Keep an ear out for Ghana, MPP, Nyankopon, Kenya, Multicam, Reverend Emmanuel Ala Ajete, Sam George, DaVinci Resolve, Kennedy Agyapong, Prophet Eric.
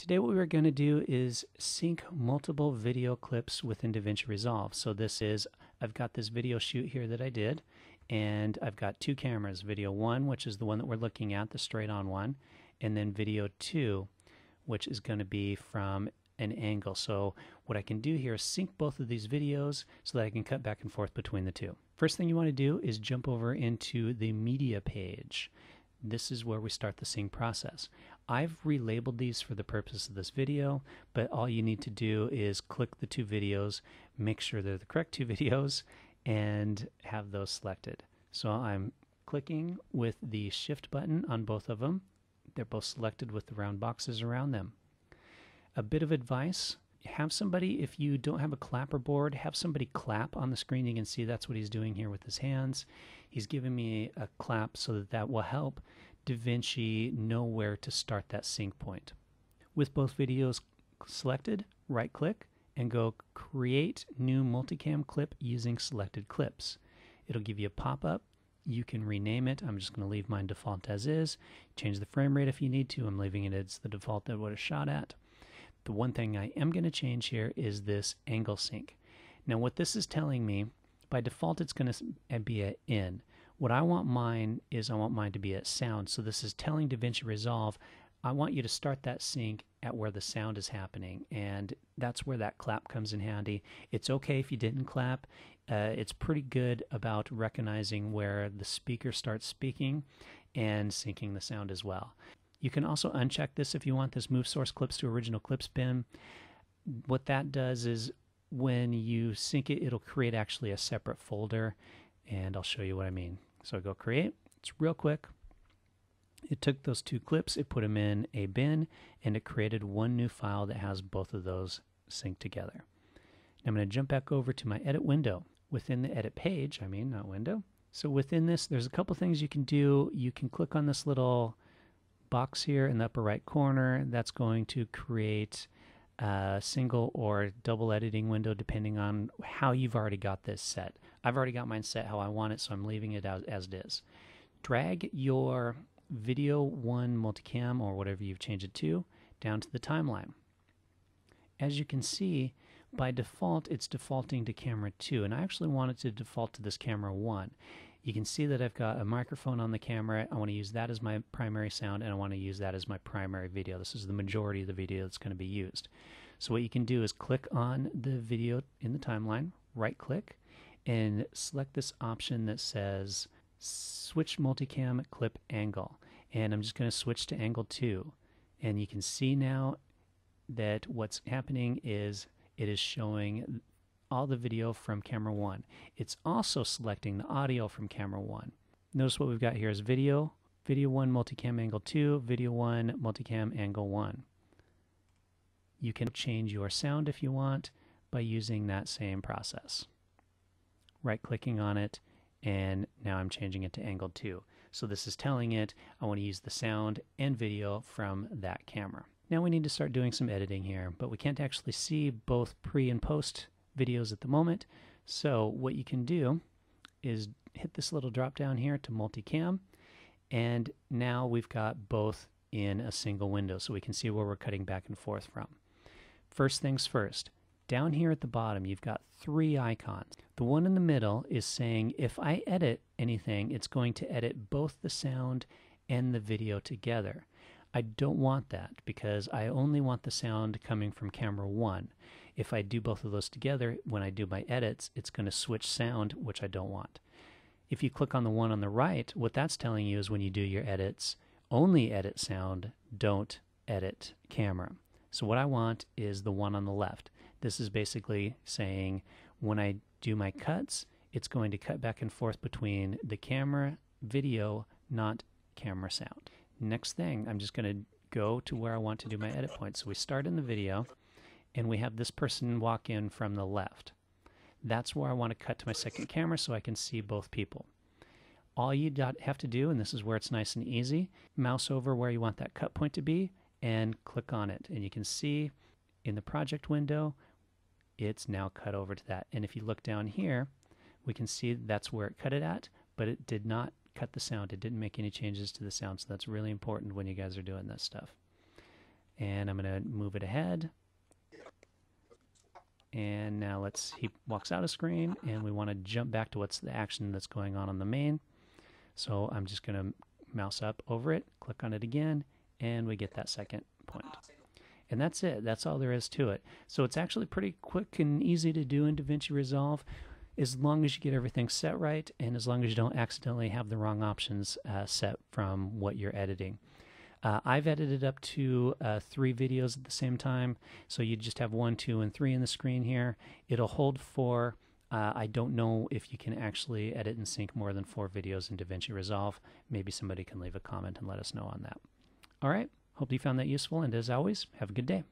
Today what we're going to do is sync multiple video clips within DaVinci Resolve. So this is, I've got this video shoot here that I did, and I've got two cameras, video one, which is the one that we're looking at, the straight on one, and then video two, which is going to be from an angle. So what I can do here is sync both of these videos so that I can cut back and forth between the two. First thing you want to do is jump over into the media page. This is where we start the sync process. I've relabeled these for the purpose of this video, but all you need to do is click the two videos, make sure they're the correct two videos, and have those selected. So I'm clicking with the shift button on both of them. They're both selected with the round boxes around them. A bit of advice, have somebody, if you don't have a clapper board, have somebody clap on the screen. You can see that's what he's doing here with his hands. He's giving me a clap so that that will help DaVinci know where to start that sync point. With both videos selected, right click and go create new multicam clip using selected clips. It'll give you a pop-up. You can rename it. I'm just going to leave mine default as is. Change the frame rate if you need to. I'm leaving it as the default that what it's shot at. The one thing I am going to change here is this angle sync. Now what this is telling me, by default it's going to be at in. What I want mine is I want mine to be at sound. So this is telling DaVinci Resolve, I want you to start that sync at where the sound is happening, and that's where that clap comes in handy. It's okay if you didn't clap. It's pretty good about recognizing where the speaker starts speaking and syncing the sound as well. You can also uncheck this if you want, this move source clips to original clips bin. What that does is when you sync it, it'll create actually a separate folder, and I'll show you what I mean. So go create, it's real quick. It took those two clips, it put them in a bin, and it created one new file that has both of those synced together. Now I'm going to jump back over to my edit window. Within the edit page, I mean, not window. So within this, there's a couple things you can do. You can click on this little box here in the upper right corner. That's going to create a single or double editing window depending on how you've already got this set. I've already got mine set how I want it, so I'm leaving it out as it is. Drag your video one multicam or whatever you've changed it to down to the timeline. As you can see, by default it's defaulting to camera 2, and I actually want it to default to this camera 1. You can see that I've got a microphone on the camera. I want to use that as my primary sound, and I want to use that as my primary video. This is the majority of the video that's going to be used. So what you can do is click on the video in the timeline, right click, and select this option that says switch multicam clip angle, and I'm just going to switch to angle 2, and you can see now that what's happening is it is showing all the video from camera 1. It's also selecting the audio from camera 1. Notice what we've got here is video, video 1 multicam angle 2, video 1 multicam angle 1. You can change your sound if you want by using that same process. Right clicking on it, and now I'm changing it to angle 2. So this is telling it I want to use the sound and video from that camera. Now we need to start doing some editing here, but we can't actually see both pre and post videos at the moment. So what you can do is hit this little drop down here to multicam, and now we've got both in a single window, so we can see where we're cutting back and forth from. First things first, down here at the bottom you've got three icons. The one in the middle is saying if I edit anything, it's going to edit both the sound and the video together. I don't want that because I only want the sound coming from camera 1. If I do both of those together, when I do my edits, it's going to switch sound, which I don't want. If you click on the one on the right, what that's telling you is when you do your edits, only edit sound, don't edit camera. So what I want is the one on the left. This is basically saying when I do my cuts, it's going to cut back and forth between the camera, video, not camera sound. Next thing, I'm just going to go to where I want to do my edit point. So we start in the video, and we have this person walk in from the left. That's where I want to cut to my second camera so I can see both people. All you have to do, and this is where it's nice and easy, mouse over where you want that cut point to be and click on it. And you can see in the project window, it's now cut over to that. And if you look down here, we can see that's where it cut it at, but it did not cut the sound. It didn't make any changes to the sound, so that's really important when you guys are doing this stuff. And I'm going to move it ahead. And now let's, he walks out of screen, and we want to jump back to what's the action that's going on the main. So I'm just going to mouse up over it, click on it again, and we get that second point. And that's it. That's all there is to it. So it's actually pretty quick and easy to do in DaVinci Resolve, as long as you get everything set right and as long as you don't accidentally have the wrong options set from what you're editing. I've edited up to 3 videos at the same time, so you just have 1, 2, and 3 in the screen here. It'll hold 4. I don't know if you can actually edit and sync more than 4 videos in DaVinci Resolve. Maybe somebody can leave a comment and let us know on that. All right, hope you found that useful, and as always, have a good day.